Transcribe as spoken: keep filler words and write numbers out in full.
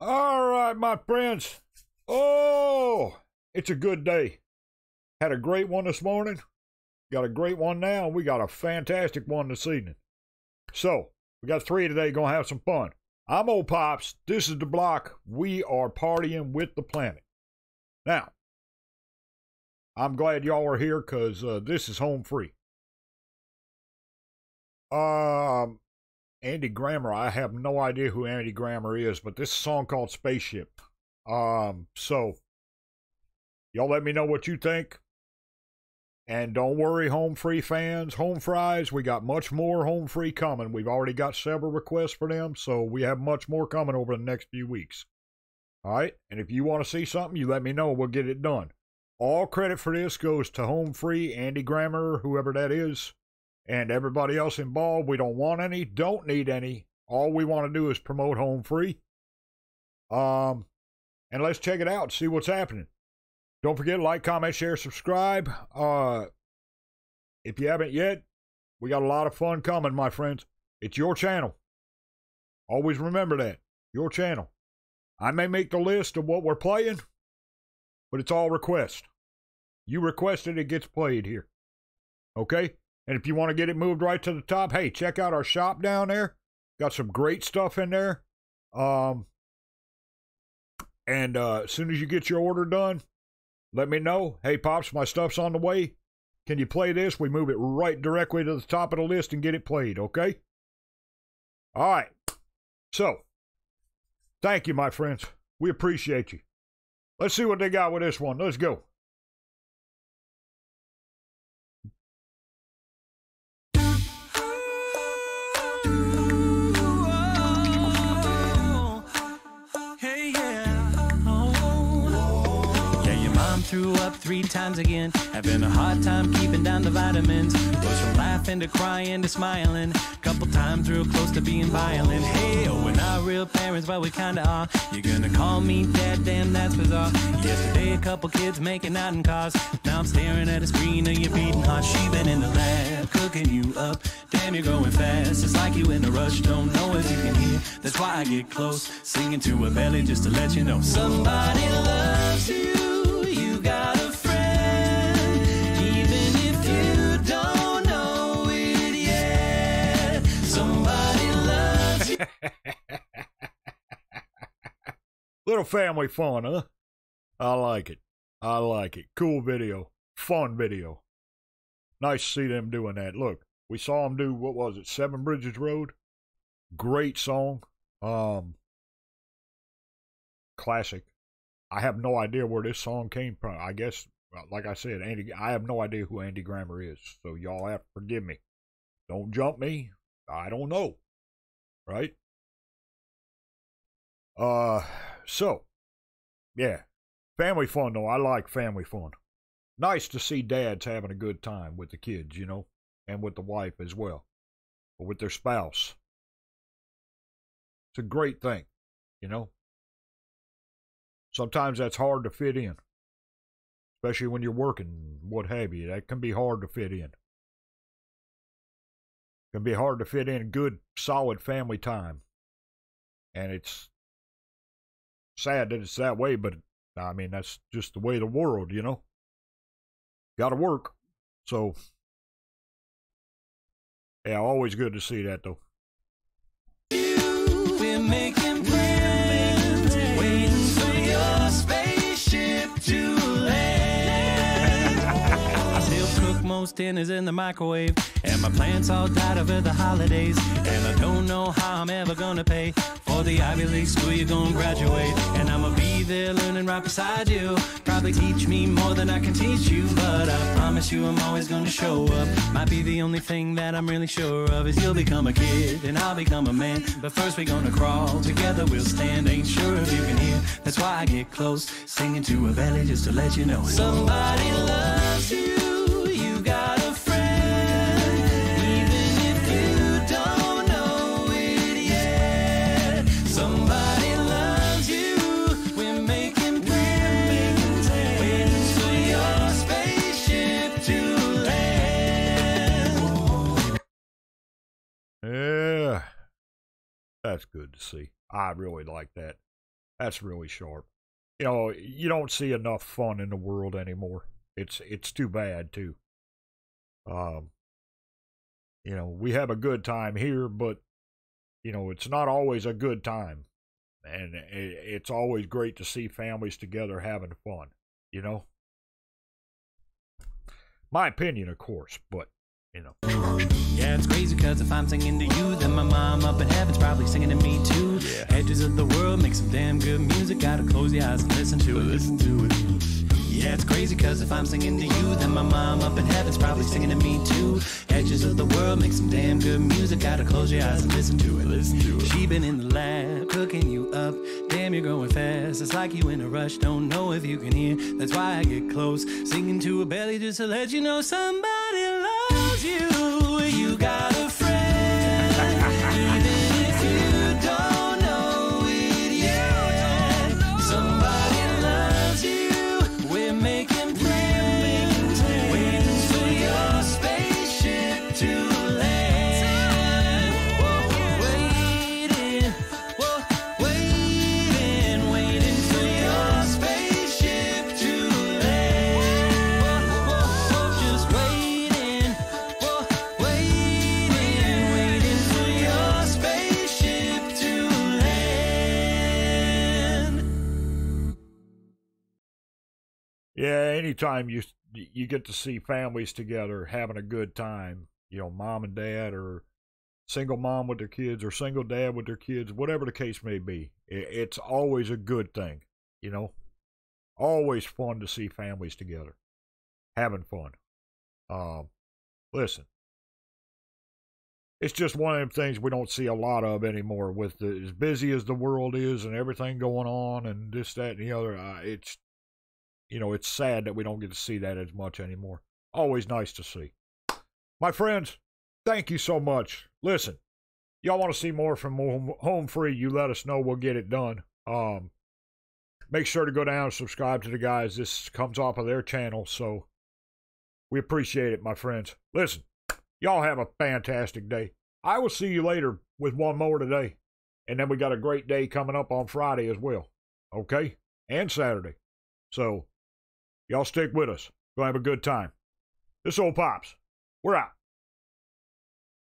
All right, my friends. Oh, it's a good day. Had a great one this morning. Got a great one now. We got a fantastic one this evening. So, we got three today. Gonna have some fun. I'm Old Pops. This is The Block. We are partying with the planet. Now, I'm glad y'all are here because uh, this is Home Free. Um, Andy Grammer. I have no idea who Andy Grammer is, but this is a song called Spaceship. Um, so, y'all let me know what you think. And don't worry, Home Free fans, Home Fries, we got much more Home Free coming. We've already got several requests for them, so we have much more coming over the next few weeks. All right? And if you want to see something, you let me know. We'll get it done. All credit for this goes to Home Free, Andy Grammer, whoever that is, and everybody else involved. We don't want any, don't need any. All we want to do is promote Home Free. Um, and let's check it out, see what's happening. Don't forget, like, comment, share, subscribe. Uh, if you haven't yet, we got a lot of fun coming, my friends. It's your channel. Always remember that. Your channel. I may make the list of what we're playing, but it's all request. You request it, it gets played here. Okay? And if you want to get it moved right to the top, hey, check out our shop down there. Got some great stuff in there. Um, and uh, as soon as you get your order done, let me know. Hey, Pops, my stuff's on the way. Can you play this? We move it right directly to the top of the list and get it played, okay? All right. So, thank you, my friends. We appreciate you. Let's see what they got with this one. Let's go. Threw up three times again, having a hard time keeping down the vitamins. Goes from laughing to crying to smiling, couple times real close to being violent. Hey, oh, we're not real parents, but we kinda are. You're gonna call me dad, damn, that's bizarre. Yesterday a couple kids making out in cars, now I'm staring at a screen and you're beating hot. She been in the lab, cooking you up. Damn, you're going fast, it's like you in a rush. Don't know if you can hear, that's why I get close, singing to her belly just to let you know somebody loves you. Little family fun, huh? I like it. I like it. Cool video. Fun video. Nice to see them doing that. Look, we saw them do, what was it, Seven Bridges Road? Great song. Um, classic. I have no idea where this song came from. I guess, like I said, Andy. I have no idea who Andy Grammer is, so y'all have to forgive me. Don't jump me. I don't know. Right? Uh, so, yeah. Family fun, though. I like family fun. Nice to see dads having a good time with the kids, you know, and with the wife as well, or with their spouse. It's a great thing, you know. Sometimes that's hard to fit in, especially when you're working, what have you. That can be hard to fit in. Can be hard to fit in good, solid family time. And it's sad that it's that way, but I mean, that's just the way of the world, you know? Gotta work. So, yeah, always good to see that, though. We're making plans, waiting for your spaceship to land. I still cook most dinners in the microwave. And my plants all died over the holidays. And I don't know how I'm ever gonna pay for the Ivy League school you're gonna graduate. And I'ma be there learning right beside you. Probably teach me more than I can teach you. But I promise you I'm always gonna show up. Might be the only thing that I'm really sure of is you'll become a kid and I'll become a man. But first we're gonna crawl, together we'll stand. Ain't sure if you can hear, that's why I get close, singing to her belly just to let you know somebody loves you. You got yeah, that's good to see. I really like that. That's really sharp. You know, you don't see enough fun in the world anymore. It's it's too bad, too. Um, you know, we have a good time here, but, you know, it's not always a good time. And it's always great to see families together having fun, you know? My opinion, of course, but, you know. Yeah, it's crazy because if I'm singing to you, then my mom up in heaven's probably singing to me too. Yeah. Edges of the world make some damn good music. Gotta close your eyes and listen to it. Listen to it. Yeah, it's crazy because if I'm singing to you, then my mom up in heaven's probably singing to me too. Edges of the world make some damn good music. Gotta close your eyes and listen to it. Listen to it. She been in the lab, cooking you up. Damn, you're going fast. It's like you in a rush. Don't know if you can hear. That's why I get close. Singing to a belly just to let you know somebody loves you. You got a friend, even if you don't know it yet. Somebody loves you. We're making plans, waiting for your spaceship to land. Whoa, waiting, whoa, waiting, waiting for your spaceship to land. Whoa, whoa, whoa, just waiting. Whoa, yeah, anytime you you get to see families together having a good time, you know, mom and dad or single mom with their kids or single dad with their kids, whatever the case may be, it's always a good thing, you know. Always fun to see families together, having fun. Um, listen, it's just one of the things we don't see a lot of anymore with the, as busy as the world is and everything going on and this, that, and the other. Uh, it's You know, it's sad that we don't get to see that as much anymore. Always nice to see. My friends, thank you so much. Listen, y'all want to see more from Home Free, you let us know. We'll get it done. Um, make sure to go down and subscribe to the guys. This comes off of their channel, so we appreciate it, my friends. Listen, y'all have a fantastic day. I will see you later with one more today. And then we got a great day coming up on Friday as well. Okay? And Saturday. So... y'all stick with us. Go have a good time. This old Pops. We're out.